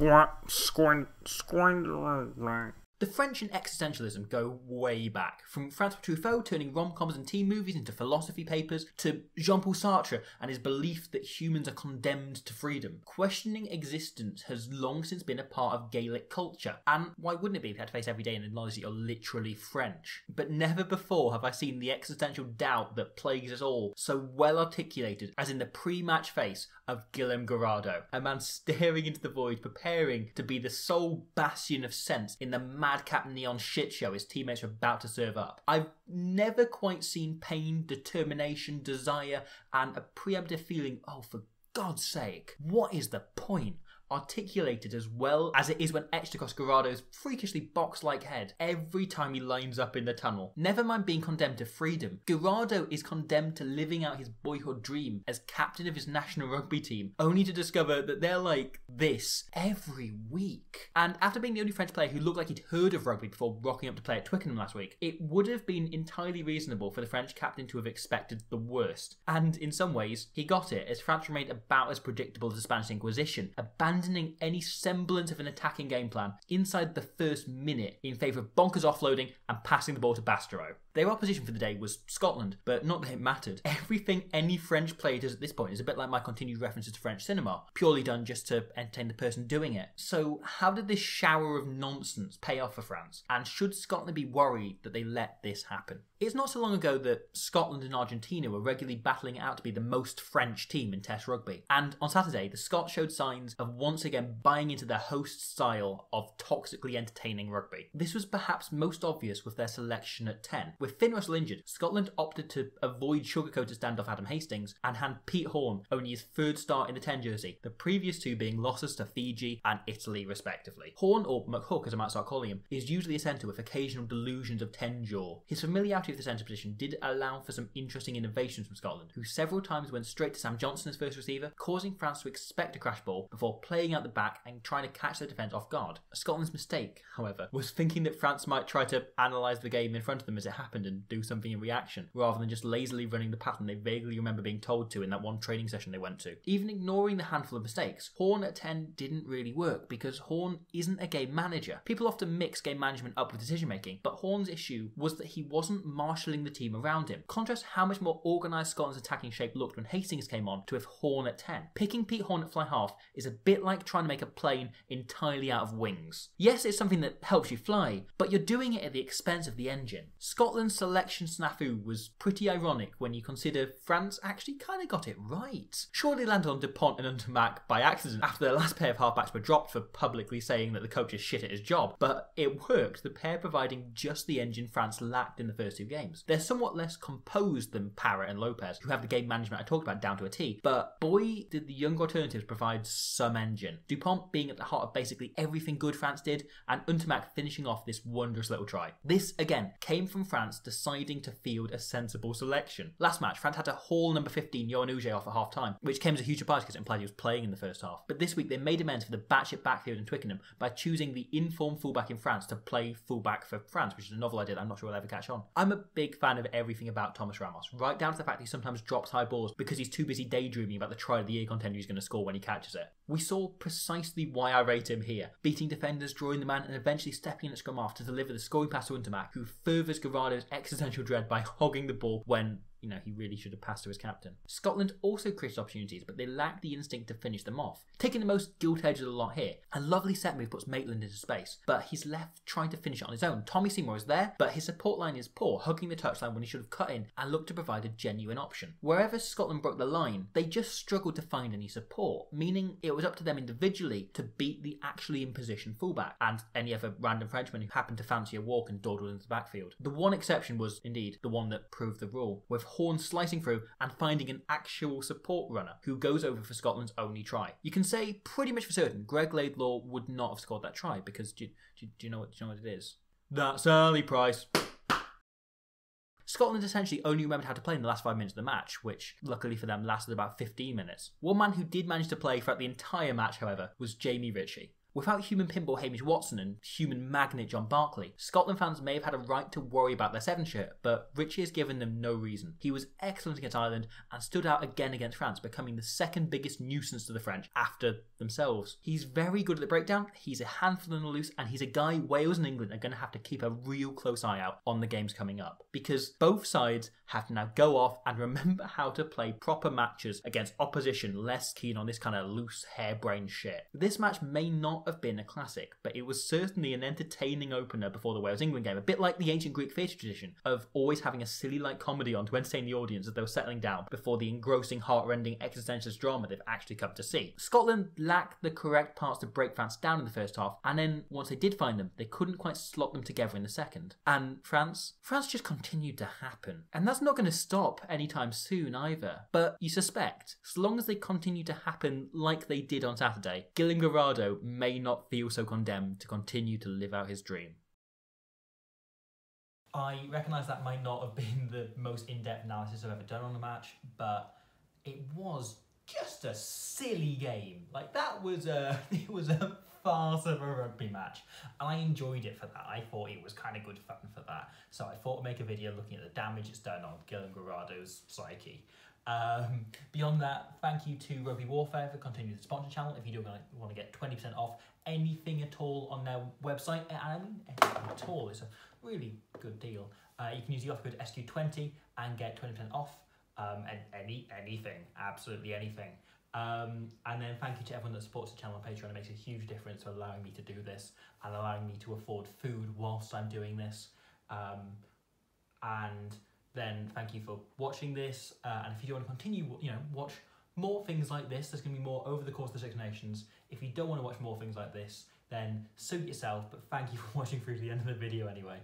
The French and existentialism go way back, from François Truffaut turning rom-coms and teen movies into philosophy papers, to Jean Paul Sartre and his belief that humans are condemned to freedom. Questioning existence has long since been a part of Gaelic culture, and why wouldn't it be if you had to face every day and acknowledge that you're literally French? But never before have I seen the existential doubt that plagues us all so well articulated as in the pre-match face of Guilhem Guirado, a man staring into the void, preparing to be the sole bastion of sense in the madcap neon shit show his teammates are about to serve up. I've never quite seen pain, determination, desire, and a preemptive feeling, oh for God's sake, what is the point? Articulated as well as it is when etched across Guirado's freakishly box-like head every time he lines up in the tunnel. Never mind being condemned to freedom, Guirado is condemned to living out his boyhood dream as captain of his national rugby team, only to discover that they're like this every week. And after being the only French player who looked like he'd heard of rugby before rocking up to play at Twickenham last week, it would have been entirely reasonable for the French captain to have expected the worst. And in some ways, he got it, as France remained about as predictable as the Spanish Inquisition, abandoning any semblance of an attacking game plan inside the first minute in favour of bonkers offloading and passing the ball to Basteraud. Their opposition for the day was Scotland, but not that it mattered. Everything any French player does at this point is a bit like my continued references to French cinema, purely done just to entertain the person doing it. So how did this shower of nonsense pay off for France? And should Scotland be worried that they let this happen? It's not so long ago that Scotland and Argentina were regularly battling it out to be the most French team in Test rugby. And on Saturday, the Scots showed signs of once again buying into their host's style of toxically entertaining rugby. This was perhaps most obvious with their selection at 10. With Finn Russell injured, Scotland opted to avoid sugar-coated standoff Adam Hastings and hand Pete Horne only his third start in the 10 jersey, the previous two being losses to Fiji and Italy respectively. Horne, or McHook as I might start calling him, is usually a centre with occasional delusions of 10 jaw. His familiarity with the centre position did allow for some interesting innovations from Scotland, who several times went straight to Sam Johnson as first receiver, causing France to expect a crash ball before playing out the back and trying to catch their defence off guard. Scotland's mistake, however, was thinking that France might try to analyse the game in front of them as it happened and do something in reaction, rather than just lazily running the pattern they vaguely remember being told to in that one training session they went to. Even ignoring the handful of mistakes, Horne at 10 didn't really work because Horne isn't a game manager. People often mix game management up with decision making, but Horne's issue was that he wasn't marshalling the team around him. Contrast how much more organised Scotland's attacking shape looked when Hastings came on to with Horne at 10. Picking Pete Horne at fly half is a bit like trying to make a plane entirely out of wings. Yes, it's something that helps you fly, but you're doing it at the expense of the engine. Scotland's selection snafu was pretty ironic when you consider France actually kind of got it right. Sure, they landed on Dupont and Ntamack by accident after their last pair of halfbacks were dropped for publicly saying that the coach is shit at his job, but it worked, the pair providing just the engine France lacked in the first two games. They're somewhat less composed than Parra and Lopez, who have the game management I talked about down to a T, but boy did the young alternatives provide some engine. Dupont being at the heart of basically everything good France did, and Ntamack finishing off this wondrous little try. This, again, came from France deciding to field a sensible selection. Last match, France had to haul number 15 Yoann Huget off at half time, which came as a huge surprise because it implied he was playing in the first half. But this week they made amends for the batshit backfield in Twickenham by choosing the informed fullback in France to play fullback for France, which is a novel idea that I'm not sure will ever catch on. I'm a big fan of everything about Thomas Ramos, right down to the fact that he sometimes drops high balls because he's too busy daydreaming about the try of the year contender he's going to score when he catches it. We saw precisely why I rate him here, beating defenders, drawing the man, and eventually stepping in at scrum half to deliver the scoring pass to Ntamack, who furthers Guirado's existential dread by hogging the ball when, you know, he really should have passed to his captain. Scotland also created opportunities, but they lacked the instinct to finish them off. Taking the most gilt edge of the lot here, a lovely set move puts Maitland into space, but he's left trying to finish it on his own. Tommy Seymour is there, but his support line is poor, hugging the touchline when he should have cut in and looked to provide a genuine option. Wherever Scotland broke the line, they just struggled to find any support, meaning it was up to them individually to beat the actually in position fullback and any other random Frenchman who happened to fancy a walk and dawdle into the backfield. The one exception was indeed the one that proved the rule, with Horne slicing through and finding an actual support runner who goes over for Scotland's only try. You can say pretty much for certain Greg Laidlaw would not have scored that try because do you know what it is? That's early price. Scotland essentially only remembered how to play in the last 5 minutes of the match, which, luckily for them, lasted about 15 minutes. One man who did manage to play throughout the entire match, however, was Jamie Ritchie. Without human pinball Hamish Watson and human magnet John Barclay, Scotland fans may have had a right to worry about their Seven shirt, but Ritchie has given them no reason. He was excellent against Ireland and stood out again against France, becoming the second biggest nuisance to the French after themselves. He's very good at the breakdown, he's a handful on the loose, and he's a guy Wales and England are going to have to keep a real close eye out on the games coming up, because both sides have to now go off and remember how to play proper matches against opposition less keen on this kind of loose harebrained shit. This match may not have been a classic, but it was certainly an entertaining opener before the Wales-England game, a bit like the ancient Greek theatre tradition of always having a silly light comedy on to entertain the audience as they were settling down before the engrossing, heart-rending, existentialist drama they've actually come to see. Scotland lacked the correct parts to break France down in the first half, and then once they did find them, they couldn't quite slot them together in the second. And France just continued to happen. And that's not going to stop anytime soon either. But you suspect, as long as they continue to happen like they did on Saturday, Guilhem Guirado may not feel so condemned to continue to live out his dream. I recognise that might not have been the most in-depth analysis I've ever done on a match, but it was just a silly game. Like, that was it was a farce of a rugby match, and I enjoyed it for that. I thought it was kind of good fun for that. So I thought I'd make a video looking at the damage it's done on Guilhem Guirado's psyche. Beyond that, thank you to Rugby Warfare for continuing the sponsor channel. If you do want to get 20% off anything at all on their website, and I mean anything at all, it's a really good deal. You can use the offer code SQ20 and get 20% off anything, absolutely anything. And then thank you to everyone that supports the channel on Patreon. It makes a huge difference for allowing me to do this and allowing me to afford food whilst I'm doing this. And then thank you for watching this. And if you do want to continue, watch more things like this. There's going to be more over the course of the Six Nations. If you don't want to watch more things like this, then suit yourself. But thank you for watching through to the end of the video anyway.